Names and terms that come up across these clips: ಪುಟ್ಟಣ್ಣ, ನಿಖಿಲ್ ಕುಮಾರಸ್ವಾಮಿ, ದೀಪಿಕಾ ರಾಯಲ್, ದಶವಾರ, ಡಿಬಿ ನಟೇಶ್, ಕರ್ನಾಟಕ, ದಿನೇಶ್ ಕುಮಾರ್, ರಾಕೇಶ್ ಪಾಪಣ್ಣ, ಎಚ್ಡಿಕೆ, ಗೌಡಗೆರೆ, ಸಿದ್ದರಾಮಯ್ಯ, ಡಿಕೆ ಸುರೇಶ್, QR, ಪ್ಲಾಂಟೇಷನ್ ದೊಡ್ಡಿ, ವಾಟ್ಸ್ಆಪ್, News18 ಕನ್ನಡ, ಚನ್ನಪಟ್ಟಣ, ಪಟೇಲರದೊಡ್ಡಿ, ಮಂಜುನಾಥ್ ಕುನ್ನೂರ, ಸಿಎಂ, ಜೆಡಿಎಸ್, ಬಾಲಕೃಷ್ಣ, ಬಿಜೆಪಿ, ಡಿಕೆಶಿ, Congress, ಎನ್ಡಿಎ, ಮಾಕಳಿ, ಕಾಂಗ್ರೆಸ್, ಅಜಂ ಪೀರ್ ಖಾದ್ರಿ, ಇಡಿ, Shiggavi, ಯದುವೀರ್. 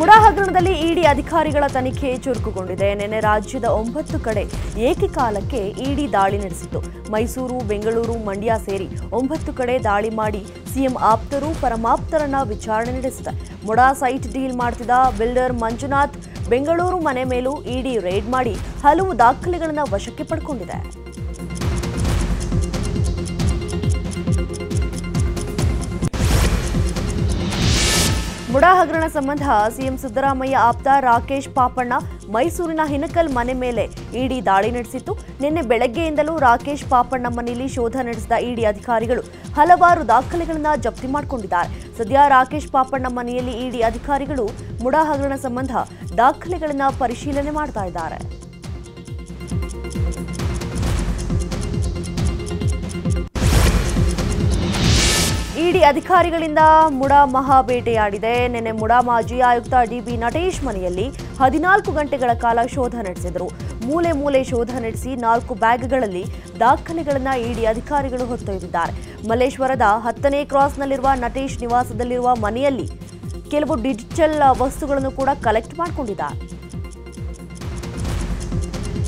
ಮುಡಾ ಹಗರಣದಲ್ಲಿ ಇಡಿ ಅಧಿಕಾರಿಗಳ ತನಿಖೆ ಚುರುಕುಗೊಂಡಿದೆ. ನೆನ್ನೆ ರಾಜ್ಯದ 9 ಕಡೆ ಏಕಕಾಲಕ್ಕೆ ಇಡಿ ದಾಳಿ ನಡೆಸಿತ್ತು. ಮೈಸೂರು, ಬೆಂಗಳೂರು, ಮಂಡ್ಯ ಸೇರಿ 9 ಕಡೆ ದಾಳಿ ಮಾಡಿ ಸಿಎಂ ಆಪ್ತರು ಪರಮಾಪ್ತರನ್ನ ವಿಚಾರಣೆ ನಡೆಸಿದ. ಮುಡಾ ಸೈಟ್ ಡೀಲ್ ಮಾಡ್ತಿದ್ದ ಬಿಲ್ಡರ್ ಮಂಜುನಾಥ್ ಬೆಂಗಳೂರು ಮನೆ ಮೇಲೂ ಇಡಿ ರೇಡ್ ಮಾಡಿ ಹಲವು ದಾಖಲೆಗಳನ್ನು ವಶಕ್ಕೆ ಪಡೆದುಕೊಂಡಿದೆ. ಮುಡಾ ಹಗರಣ ಸಂಬಂಧ ಸಿಎಂ ಸಿದ್ದರಾಮಯ್ಯ ಆಪ್ತ ರಾಕೇಶ್ ಪಾಪಣ್ಣ ಮೈಸೂರಿನ ಹಿನಕಲ್ ಮನೆ ಮೇಲೆ ಇಡಿ ದಾಳಿ ನಡೆಸಿತ್ತು. ನಿನ್ನೆ ಬೆಳಗ್ಗೆಯಿಂದಲೂ ರಾಕೇಶ್ ಪಾಪಣ್ಣ ಮನೆಯಲ್ಲಿ ಶೋಧ ನಡೆಸಿದ ಇಡಿ ಅಧಿಕಾರಿಗಳು ಹಲವಾರು ದಾಖಲೆಗಳನ್ನು ಜಪ್ತಿ ಮಾಡಿಕೊಂಡಿದ್ದಾರೆ. ಸದ್ಯ ರಾಕೇಶ್ ಪಾಪಣ್ಣ ಮನೆಯಲ್ಲಿ ಇಡಿ ಅಧಿಕಾರಿಗಳು ಮುಡಾ ಹಗರಣ ಸಂಬಂಧ ದಾಖಲೆಗಳನ್ನು ಪರಿಶೀಲನೆ ಮಾಡ್ತಾ ಇದ್ದಾರೆ. ಇಡಿ ಅಧಿಕಾರಿಗಳಿಂದ ಮುಡಾ ಮಹಾಬೇಟೆಯಾಡಿದೆ. ನಿನ್ನೆ ಮುಡಾ ಮಾಜಿ ಆಯುಕ್ತ ಡಿಬಿ ನಟೇಶ್ ಮನೆಯಲ್ಲಿ 14 ಗಂಟೆಗಳ ಕಾಲ ಶೋಧ ನಡೆಸಿದರು. ಮೂಲೆ ಮೂಲೆ ಶೋಧ ನಡೆಸಿ 4 ಬ್ಯಾಗ್ಗಳಲ್ಲಿ ದಾಖಲೆಗಳನ್ನು ಇಡಿ ಅಧಿಕಾರಿಗಳು ಹೊತ್ತೊಯ್ದಿದ್ದಾರೆ. ಮಲೇಶ್ವರದ 10ನೇ ಕ್ರಾಸ್ನಲ್ಲಿರುವ ನಟೇಶ್ ನಿವಾಸದಲ್ಲಿರುವ ಮನೆಯಲ್ಲಿ ಕೆಲವು ಡಿಜಿಟಲ್ ವಸ್ತುಗಳನ್ನು ಕೂಡ ಕಲೆಕ್ಟ್ ಮಾಡಿಕೊಂಡಿದ್ದಾರೆ.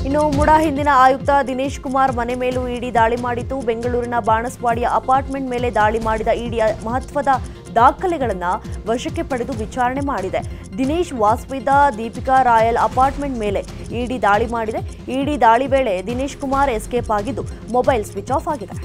ಇನ್ನು ಮುಡಾ ಹಿಂದಿನ ಆಯುಕ್ತ ದಿನೇಶ್ ಕುಮಾರ್ ಮನೆ ಮೇಲೂ ಇಡಿ ದಾಳಿ ಮಾಡಿತ್ತು. ಬೆಂಗಳೂರಿನ ಬಾಣಸವಾಡಿಯ ಅಪಾರ್ಟ್ಮೆಂಟ್ ಮೇಲೆ ದಾಳಿ ಮಾಡಿದ ಇಡಿ ಮಹತ್ವದ ದಾಖಲೆಗಳನ್ನು ವಶಕ್ಕೆ ಪಡೆದು ವಿಚಾರಣೆ ಮಾಡಿದೆ. ದಿನೇಶ್ ವಾಸವಿದ್ದ ದೀಪಿಕಾ ರಾಯಲ್ ಅಪಾರ್ಟ್ಮೆಂಟ್ ಮೇಲೆ ಇಡಿ ದಾಳಿ ಮಾಡಿದೆ. ಇಡಿ ದಾಳಿ ವೇಳೆ ದಿನೇಶ್ ಕುಮಾರ್ ಎಸ್ಕೇಪ್ ಆಗಿದ್ದು ಮೊಬೈಲ್ ಸ್ವಿಚ್ ಆಫ್ ಆಗಿದೆ.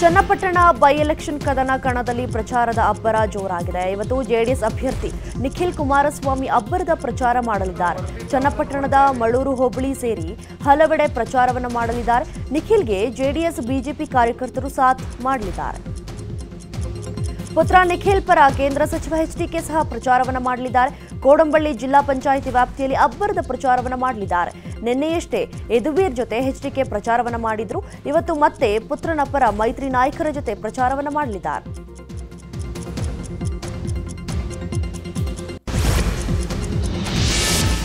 ಚನ್ನಪಟ್ಟಣ ಬೈ ಎಲೆಕ್ಷನ್ ಕದನ ಕಣದಲ್ಲಿ ಪ್ರಚಾರದ ಅಬ್ಬರ ಜೋರಾಗಿದೆ. ಇವತ್ತು ಜೆಡಿಎಸ್ ಅಭ್ಯರ್ಥಿ ನಿಖಿಲ್ ಕುಮಾರಸ್ವಾಮಿ ಅಬ್ಬರದ ಪ್ರಚಾರ ಮಾಡಲಿದ್ದಾರೆ. ಚನ್ನಪಟ್ಟಣದ ಮಳೂರು ಹೋಬಳಿ ಸೇರಿ ಹಲವೆಡೆ ಪ್ರಚಾರವನ್ನು ಮಾಡಲಿದ್ದಾರೆ. ನಿಖಿಲ್ಗೆ ಜೆಡಿಎಸ್ ಬಿಜೆಪಿ ಕಾರ್ಯಕರ್ತರು ಸಾಥ್ ಮಾಡಲಿದ್ದಾರೆ. ಪುತ್ರ ನಿಖಿಲ್ ಪರ ಕೇಂದ್ರ ಸಚಿವ ಎಚ್ಡಿಕೆ ಸಹ ಪ್ರಚಾರವನ್ನು ಮಾಡಲಿದ್ದಾರೆ. ಕೋಡಂಬಳ್ಳಿ ಜಿಲ್ಲಾ ಪಂಚಾಯಿತಿ ವ್ಯಾಪ್ತಿಯಲ್ಲಿ ಅಬ್ಬರದ ಪ್ರಚಾರವನ್ನು ಮಾಡಲಿದ್ದಾರೆ. ನಿನ್ನೆಯಷ್ಟೇ ಯದುವೀರ್ ಜೊತೆ ಎಚ್ಡಿಕೆ ಪ್ರಚಾರವನ್ನು ಮಾಡಿದ್ರು. ಇವತ್ತು ಮತ್ತೆ ಪುತ್ರನ ಪರ ಮೈತ್ರಿ ನಾಯಕರ ಜೊತೆ ಪ್ರಚಾರವನ್ನು ಮಾಡಲಿದ್ದಾರೆ.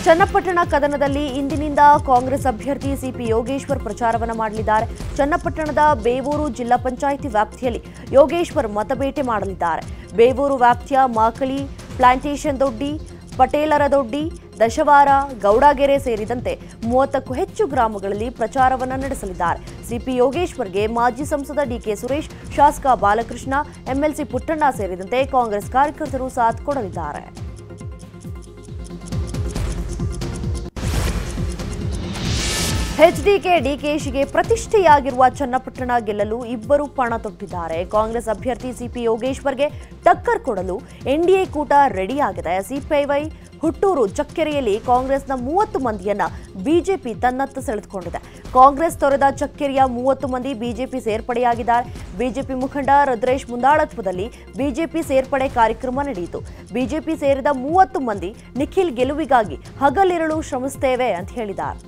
ಚನ್ನಪಟ್ಟಣ ಕದನದಲ್ಲಿ ಇಂದಿನಿಂದ ಕಾಂಗ್ರೆಸ್ ಅಭ್ಯರ್ಥಿ ಸಿಪಿ ಯೋಗೇಶ್ವರ್ ಪ್ರಚಾರವನ್ನು ಮಾಡಲಿದ್ದಾರೆ. ಚನ್ನಪಟ್ಟಣದ ಬೇವೂರು ಜಿಲ್ಲಾ ಪಂಚಾಯಿತಿ ವ್ಯಾಪ್ತಿಯಲ್ಲಿ ಯೋಗೇಶ್ವರ್ ಮತಬೇಟೆ ಮಾಡಲಿದ್ದಾರೆ. ಬೇವೂರು ವ್ಯಾಪ್ತಿಯ ಮಾಕಳಿ, ಪ್ಲಾಂಟೇಶನ್ ದೊಡ್ಡಿ, ಪಟೇಲರ ದೊಡ್ಡಿ, ದಶವಾರ, ಗೌಡಗೆರೆ ಸೇರಿದಂತೆ 30ಕ್ಕೂ ಹೆಚ್ಚು ಗ್ರಾಮಗಳಲ್ಲಿ ಪ್ರಚಾರವನ್ನು ನಡೆಸಲಿದ್ದಾರೆ. ಸಿಪಿ ಯೋಗೇಶ್ವರ್ಗೆ ಮಾಜಿ ಸಂಸದ ಡಿಕೆ ಸುರೇಶ್, ಶಾಸಕ ಬಾಲಕೃಷ್ಣ, ಎಂಎಲ್ಸಿ ಪುಟ್ಟಣ್ಣ ಸೇರಿದಂತೆ ಕಾಂಗ್ರೆಸ್ ಕಾರ್ಯಕರ್ತರು ಸಾಥ್ ಕೊಡಲಿದ್ದಾರೆ. ಎಚ್ಡಿಕೆ ಡಿಕೆಶಿಗೆ ಪ್ರತಿಷ್ಠೆಯಾಗಿರುವ ಚನ್ನಪಟ್ಟಣ ಗೆಲ್ಲಲು ಇಬ್ಬರು ಪಣ ತೊಟ್ಟಿದ್ದಾರೆ. ಕಾಂಗ್ರೆಸ್ ಅಭ್ಯರ್ಥಿ ಸಿಪಿ ಯೋಗೇಶ್ವರ್ಗೆ ಟಕ್ಕರ್ ಕೊಡಲು ಎನ್ಡಿಎ ಕೂಟ ರೆಡಿಯಾಗಿದೆ. ಸಿಪಿಐ ಹುಟ್ಟೂರು ಚಕ್ಕೆರೆಯಲ್ಲಿ ಕಾಂಗ್ರೆಸ್ನ 30 ಮಂದಿಯನ್ನ ಬಿಜೆಪಿ ತನ್ನತ್ತ ಸೆಳೆದುಕೊಂಡಿದೆ. ಕಾಂಗ್ರೆಸ್ ತೊರೆದ ಚಕ್ಕೆರೆಯ 30 ಮಂದಿ ಬಿಜೆಪಿ ಸೇರ್ಪಡೆಯಾಗಿದ್ದಾರೆ. ಬಿಜೆಪಿ ಮುಖಂಡ ರುದ್ರೇಶ್ ಮುಂದಾಳತ್ವದಲ್ಲಿ ಬಿಜೆಪಿ ಸೇರ್ಪಡೆ ಕಾರ್ಯಕ್ರಮ ನಡೆಯಿತು. ಬಿಜೆಪಿ ಸೇರಿದ 30 ಮಂದಿ ನಿಖಿಲ್ ಗೆಲುವಿಗಾಗಿ ಹಗಲಿರುಳು ಶ್ರಮಿಸುತ್ತೇವೆ ಅಂತ ಹೇಳಿದ್ದಾರೆ.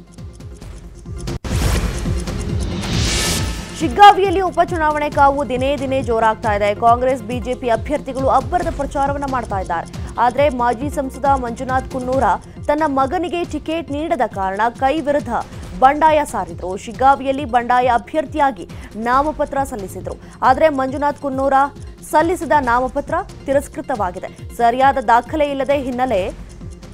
ಶಿಗ್ಗಾವಿಯಲ್ಲಿ ಉಪಚುನಾವಣೆ ಕಾವು ದಿನೇ ದಿನೇ ಜೋರಾಗ್ತಾ ಇದೆ. ಕಾಂಗ್ರೆಸ್ ಬಿಜೆಪಿ ಅಭ್ಯರ್ಥಿಗಳು ಅಬ್ಬರದ ಪ್ರಚಾರವನ್ನು ಮಾಡ್ತಾ ಇದ್ದಾರೆ. ಆದರೆ ಮಾಜಿ ಸಂಸದ ಮಂಜುನಾಥ್ ಕುನ್ನೂರ ತನ್ನ ಮಗನಿಗೆ ಟಿಕೆಟ್ ನೀಡದ ಕಾರಣ ಕೈ ವಿರುದ್ಧ ಬಂಡಾಯ ಸಾರಿದ್ರು. ಶಿಗ್ಗಾವಿಯಲ್ಲಿ ಬಂಡಾಯ ಅಭ್ಯರ್ಥಿಯಾಗಿ ನಾಮಪತ್ರ ಸಲ್ಲಿಸಿದ್ರು. ಆದರೆ ಮಂಜುನಾಥ್ ಕುನ್ನೂರ ಸಲ್ಲಿಸಿದ ನಾಮಪತ್ರ ತಿರಸ್ಕೃತವಾಗಿದೆ. ಸರಿಯಾದ ದಾಖಲೆ ಇಲ್ಲದೆ ಹಿನ್ನೆಲೆ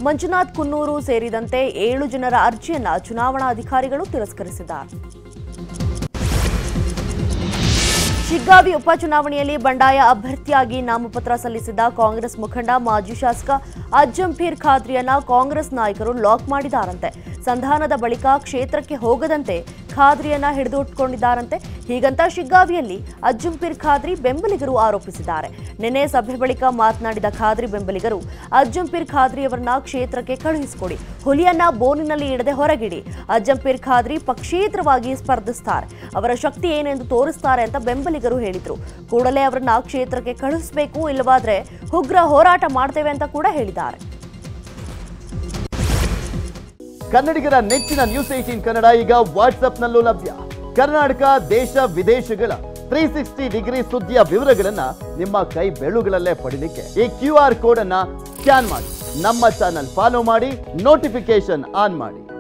ಮಂಜುನಾಥ್ ಕುನ್ನೂರು ಸೇರಿದಂತೆ 7 ಜನರ ಅರ್ಜಿಯನ್ನು ಚುನಾವಣಾಧಿಕಾರಿಗಳು ತಿರಸ್ಕರಿಸಿದ್ದಾರೆ. ಶಿಗ್ಗಾವಿ ಉಪಚುನಾವಣೆಯಲ್ಲಿ ಬಂಡಾಯ ಅಭ್ಯರ್ಥಿಯಾಗಿ ನಾಮಪತ್ರ ಸಲ್ಲಿಸಿದ್ದ ಕಾಂಗ್ರೆಸ್ ಮುಖಂಡ ಮಾಜಿ ಶಾಸಕ ಅಜಂ ಪೀರ್ ಖಾದ್ರಿಯನ್ನ ಕಾಂಗ್ರೆಸ್ ನಾಯಕರು ಲಾಕ್ ಮಾಡಿದ್ದಾರಂತೆ. ಸಂಧಾನದ ಬಳಿಕ ಕ್ಷೇತ್ರಕ್ಕೆ ಹೋಗದಂತೆ ಖಾದ್ರಿಯನ್ನ ಹಿಡಿದುಕೊಂಡಿದ್ದಾರಂತೆ. ಹೀಗಂತ ಶಿಗ್ಗಾವಿಯಲ್ಲಿ ಅಜಂ ಪೀರ್ ಖಾದ್ರಿ ಬೆಂಬಲಿಗರು ಆರೋಪಿಸಿದ್ದಾರೆ. ನಿನ್ನೆ ಸಭೆ ಬಳಿಕ ಮಾತನಾಡಿದ ಖಾದ್ರಿ ಬೆಂಬಲಿಗರು ಅಜಂ ಪೀರ್ ಖಾದ್ರಿಯವರನ್ನ ಕ್ಷೇತ್ರಕ್ಕೆ ಕಳುಹಿಸಿಕೊಡಿ, ಹುಲಿಯನ್ನ ಬೋನಿನಲ್ಲಿ ಇಡದೆ ಹೊರಗಿಡಿ, ಅಜಂ ಪೀರ್ ಖಾದ್ರಿ ಪಕ್ಷೇತರವಾಗಿ ಸ್ಪರ್ಧಿಸ್ತಾರೆ, ಅವರ ಶಕ್ತಿ ಏನೆಂದು ತೋರಿಸ್ತಾರೆ ಅಂತ ಬೆಂಬಲಿಗರು ಹೇಳಿದ್ರು. ಕೂಡಲೇ ಅವರನ್ನ ಕ್ಷೇತ್ರಕ್ಕೆ ಕಳುಹಿಸಬೇಕು, ಇಲ್ಲವಾದ್ರೆ ಉಗ್ರ ಹೋರಾಟ ಮಾಡ್ತೇವೆ ಅಂತ ಕೂಡ ಹೇಳಿದ್ದಾರೆ. ಕನ್ನಡಿಗರ ನೆಚ್ಚಿನ News18 ಕನ್ನಡ ಈಗ ವಾಟ್ಸ್ಆಪ್ನಲ್ಲೂ ಲಭ್ಯ. ಕರ್ನಾಟಕ, ದೇಶ ವಿದೇಶಗಳ 360 ಡಿಗ್ರಿ ಸುದ್ದಿಯ ವಿವರಗಳನ್ನ ನಿಮ್ಮ ಕೈ ಬೆರಳುಗಳಲ್ಲೇ ಪಡಿಲಿಕ್ಕೆ ಈ QR ಕೋಡ್ ಅನ್ನ ಸ್ಕ್ಯಾನ್ ಮಾಡಿ, ನಮ್ಮ ಚಾನಲ್ ಫಾಲೋ ಮಾಡಿ, ನೋಟಿಫಿಕೇಶನ್ ಆನ್ ಮಾಡಿ.